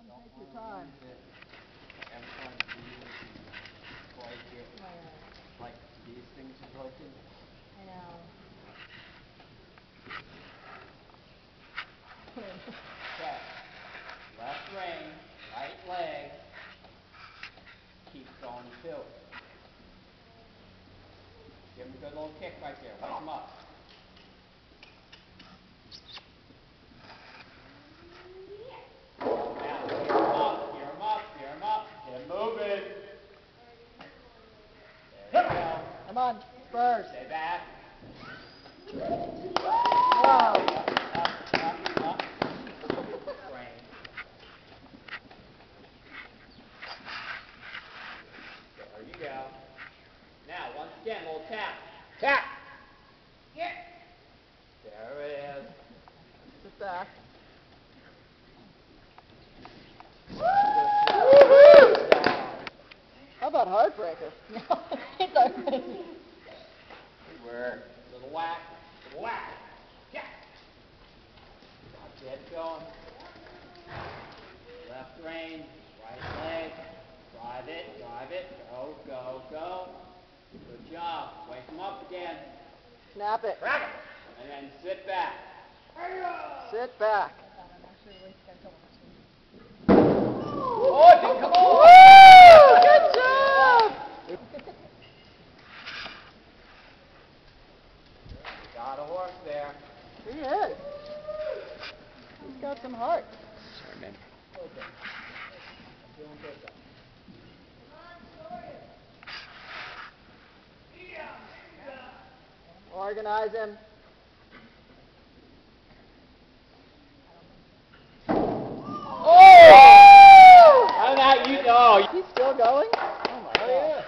Take your time. Like these things are broken. I know. Check. Left rein, right leg. Keep going too. Give him a good little kick right there. Wake him up. Come on, Spurs. Stay back. Wow. Up. There you go. Now, once again, we'll tap. Tap. Yeah. There it is. Sit back. How about Heartbreaker? We're little whack, little whack. Yeah. Got your head going. Left rein, right leg. Drive it, drive it. Go, go, go. Good job. Wake him up again. Snap it. Crack it. And then sit back. Sit back. Oh, it didn't come on. There. He is. He's got some heart. Sorry, man. Organize him. Oh! How about you? Oh, he's still going? Oh my God.